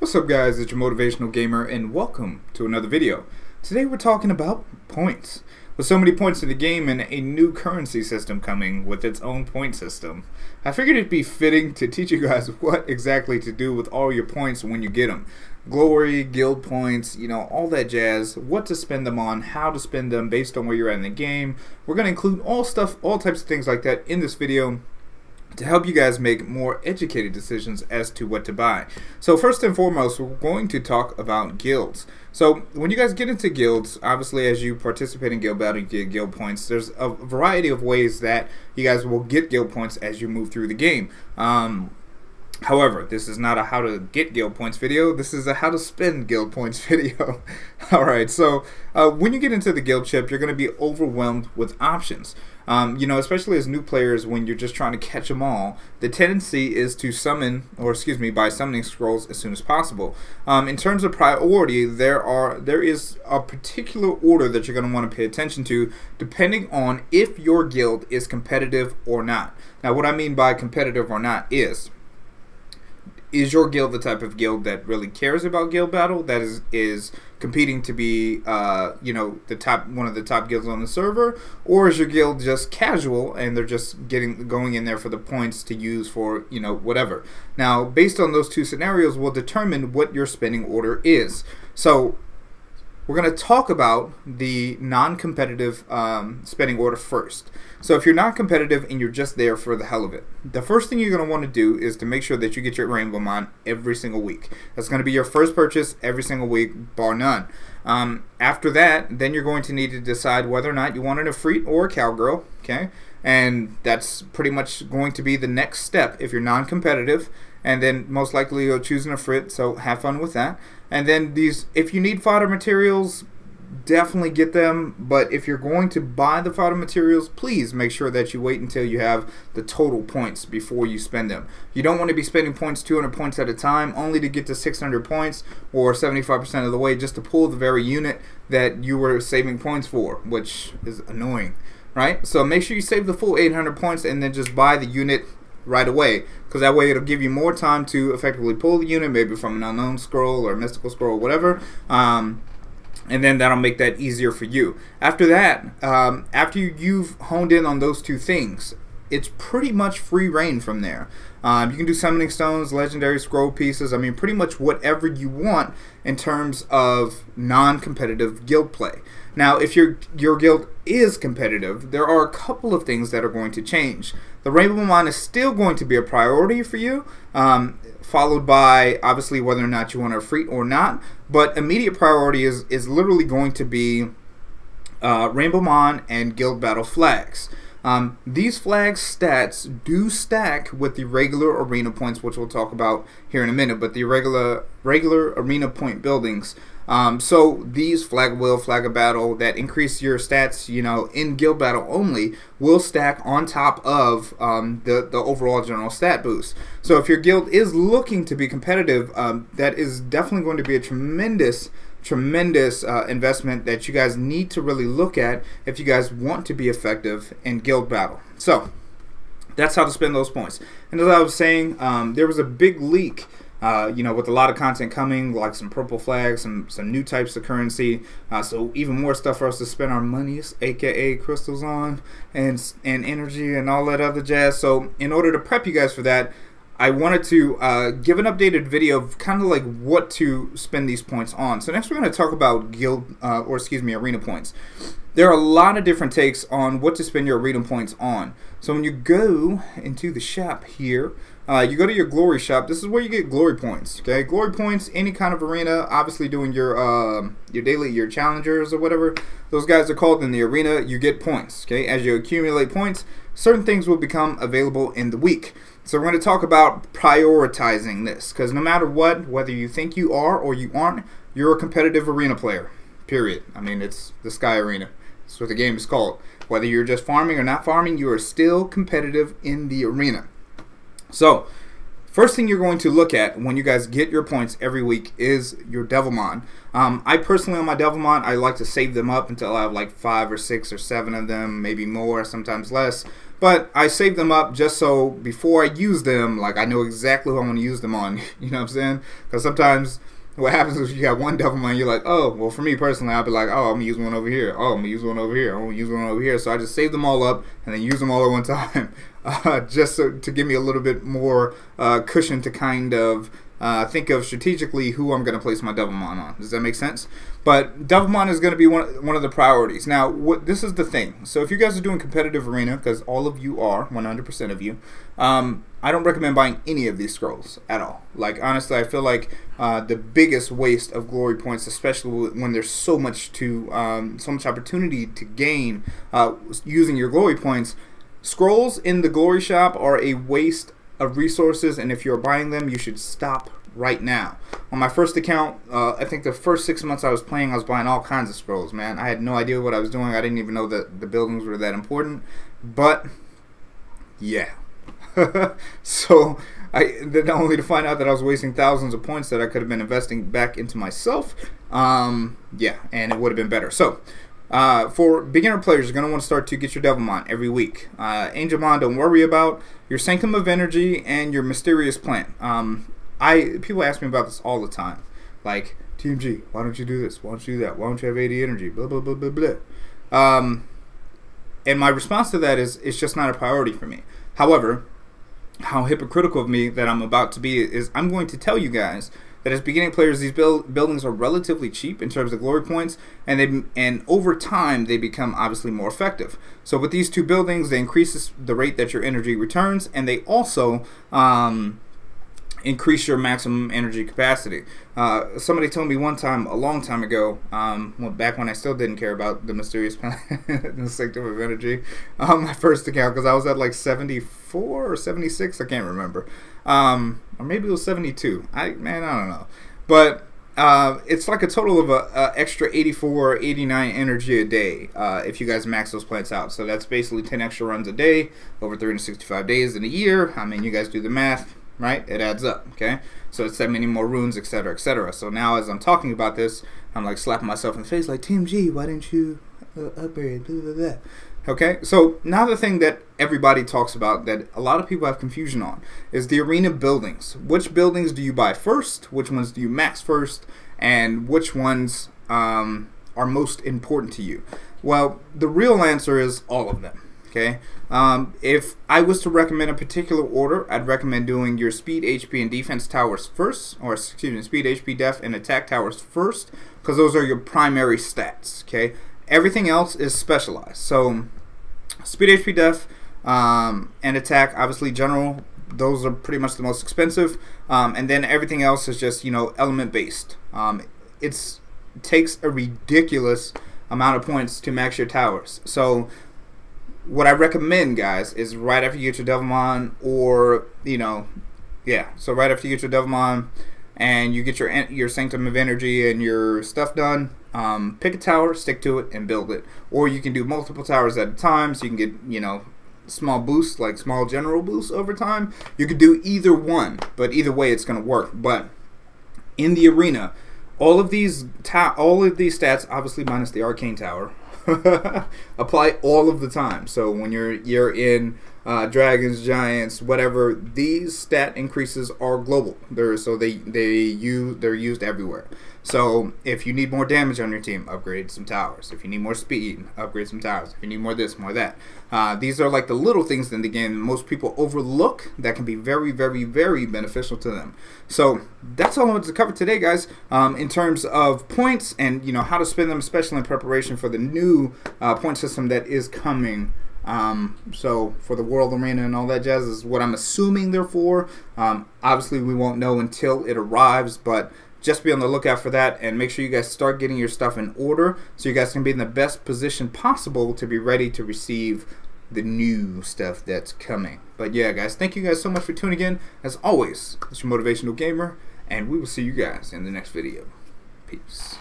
What's up guys, it's your Motivational Gamer and welcome to another video. Today we're talking about points. With so many points in the game and a new currency system coming with its own point system, I figured it'd be fitting to teach you guys what exactly to do with all your points when you get them. Glory, guild points, you know, all that jazz, what to spend them on, how to spend them based on where you're at in the game. We're going to include all types of things like that in this video to help you guys make more educated decisions as to what to buy. So first and foremost, we're going to talk about guilds. So when you guys get into guilds, obviously as you participate in guild battle, you get guild points. There's a variety of ways that you guys will get guild points as you move through the game. However, this is not a how to get guild points video, this is a how to spend guild points video. Alright, so when you get into the guild ship, you're going to be overwhelmed with options. You know, especially as new players, when you're just trying to catch them all, the tendency is to summon, or excuse me, buy summoning scrolls as soon as possible. In terms of priority, there is a particular order that you're going to want to pay attention to, depending on if your guild is competitive or not. Now, what I mean by competitive or not is your guild the type of guild that really cares about guild battle, that is competing to be you know, one of the top guilds on the server, or is your guild just casual and they're just going in there for the points to use for, you know, whatever? Now, based on those two scenarios will determine what your spending order is. So we're going to talk about the non-competitive spending order first. So if you're not competitive and you're just there for the hell of it, the first thing you're going to want to do is to make sure that you get your Rainbow Mine every single week. That's going to be your first purchase every single week, bar none. After that, then you're going to need to decide whether or not you want an Efreet or a Cowgirl, okay? And that's pretty much going to be the next step if you're non-competitive. And then most likely you'll choose an Efreet, so have fun with that. And then these, if you need fodder materials, definitely get them, but if you're going to buy the fodder materials, please make sure that you wait until you have the total points before you spend them. You don't want to be spending points, 200 points at a time, only to get to 600 points or 75% of the way just to pull the very unit that you were saving points for, which is annoying, right? So make sure you save the full 800 points and then just buy the unit right away, because that way it'll give you more time to effectively pull the unit, maybe from an unknown scroll or a mystical scroll, whatever, and then that'll make that easier for you. After that, after you've honed in on those two things, it's pretty much free reign from there. You can do summoning stones, legendary scroll pieces, I mean pretty much whatever you want in terms of non-competitive guild play. Now if your guild is competitive, there are a couple of things that are going to change. The Rainbow Mine is still going to be a priority for you, followed by obviously whether or not you want to free or not, but immediate priority is literally going to be Rainbow Mine and Guild Battle Flags. These flag stats do stack with the regular arena points, which we'll talk about here in a minute, but the regular arena point buildings. So these flag of will, flag of battle that increase your stats, you know, in guild battle only, will stack on top of the overall general stat boost. So if your guild is looking to be competitive, that is definitely going to be a tremendous investment that you guys need to really look at if you guys want to be effective in guild battle. So that's how to spend those points. And as I was saying, there was a big leak, you know, with a lot of content coming, like some purple flags, some new types of currency, so even more stuff for us to spend our monies, aka crystals, on, and energy and all that other jazz. So in order to prep you guys for that, I wanted to give an updated video of kind of like what to spend these points on. So next we're going to talk about arena points. There are a lot of different takes on what to spend your arena points on. So when you go into the shop here, you go to your glory shop. This is where you get glory points. Okay, glory points, any kind of arena. Obviously, doing your challengers or whatever those guys are called in the arena, you get points. Okay, as you accumulate points, certain things will become available in the week. So we're going to talk about prioritizing this, because no matter what, whether you think you are or you aren't, you're a competitive arena player, period. I mean, it's the Sky Arena. That's what the game is called. Whether you're just farming or not farming, you are still competitive in the arena. So first thing you're going to look at when you guys get your points every week is your Devilmon. I personally, on my Devilmon, I like to save them up until I have like 5 or 6 or 7 of them, maybe more, sometimes less, But I save them up just so before I use them, like, I know exactly what I'm going to use them on. You know what I'm saying? Because sometimes what happens is you got one Devilman, you're like, oh, well, for me personally, I'll be like, oh, I'm going to use one over here. Oh, I'm going to use one over here. I'm going to use one over here. So I just save them all up and then use them all at one time just so, to give me a little bit more cushion to kind of think of strategically who I'm going to place my Devilmon on. Does that make sense? But Devilmon is going to be one of the priorities. Now, this is the thing. So if you guys are doing competitive arena, because all of you are, 100% of you, I don't recommend buying any of these scrolls at all. Like, honestly, I feel like the biggest waste of glory points, especially when there's so much to, so much opportunity to gain using your glory points. Scrolls in the glory shop are a waste of resources, and if you're buying them, you should stop right now. On my first account, I think the first 6 months I was playing, I was buying all kinds of scrolls, man. I had no idea what I was doing. I didn't even know that the buildings were that important, but yeah. So only to find out that I was wasting thousands of points that I could have been investing back into myself. Yeah, and it would have been better. So for beginner players, you're going to want to start to get your Devilmon every week. Angelmon, don't worry about your Sanctum of Energy and your Mysterious Plant. People ask me about this all the time, like, TMG, why don't you do this? Why don't you do that? Why don't you have 80 energy? Blah blah blah blah blah. And my response to that is, it's just not a priority for me. However, how hypocritical of me that I'm about to be is I'm going to tell you guys that as beginning players, these buildings are relatively cheap in terms of glory points, and over time they become obviously more effective. So with these two buildings, they increase the rate that your energy returns, and they also increase your maximum energy capacity. Somebody told me one time, a long time ago, well, back when I still didn't care about the Mysterious Planet and the Sanctum of Energy on my first account, because I was at like 74 or 76, I can't remember, or maybe it was 72. I don't know, but it's like a total of a extra 84 or 89 energy a day if you guys max those plants out. So that's basically 10 extra runs a day over 365 days in a year. I mean, you guys do the math, right? It adds up, okay? So it's that many more runes, etc., etc. So now, as I'm talking about this, I'm like slapping myself in the face, like, TMG, why didn't you upgrade? Blah, blah, blah. Okay, so now the thing that everybody talks about, that a lot of people have confusion on, is the arena buildings. Which buildings do you buy first? Which ones do you max first? And which ones are most important to you? Well, the real answer is all of them. Okay, if I was to recommend a particular order, I'd recommend doing your speed, HP, and defense towers first, or excuse me, speed, HP, def, and attack towers first, because those are your primary stats. Okay, everything else is specialized. So, speed, HP, def, and attack, obviously general. Those are pretty much the most expensive, and then everything else is just, you know, element based. It takes a ridiculous amount of points to max your towers. So what I recommend, guys, is right after you get your Devilmon, or, you know, yeah, so right after you get your Devilmon and you get your Sanctum of Energy and your stuff done, pick a tower, stick to it, and build it. Or you can do multiple towers at a time, so you can get, you know, small boosts, like small general boosts over time. You could do either one, but either way it's going to work. But in the arena, all of these stats, obviously minus the Arcane Tower, apply all of the time. So when you're in dragons, giants, whatever, these stat increases are global. They're used everywhere. So if you need more damage on your team, upgrade some towers. If you need more speed, upgrade some towers. If you need more this, more that. These are like the little things in the game most people overlook that can be very, very, very beneficial to them. So that's all I wanted to cover today, guys, in terms of points and, you know, how to spend them, especially in preparation for the new point system that is coming. So for the World Arena and all that jazz is what I'm assuming they're for. Obviously we won't know until it arrives, but just be on the lookout for that, and make sure you guys start getting your stuff in order so you guys can be in the best position possible to be ready to receive the new stuff that's coming. But yeah, guys, thank you guys so much for tuning in. As always, it's your Motivational Gamer, and we will see you guys in the next video. Peace.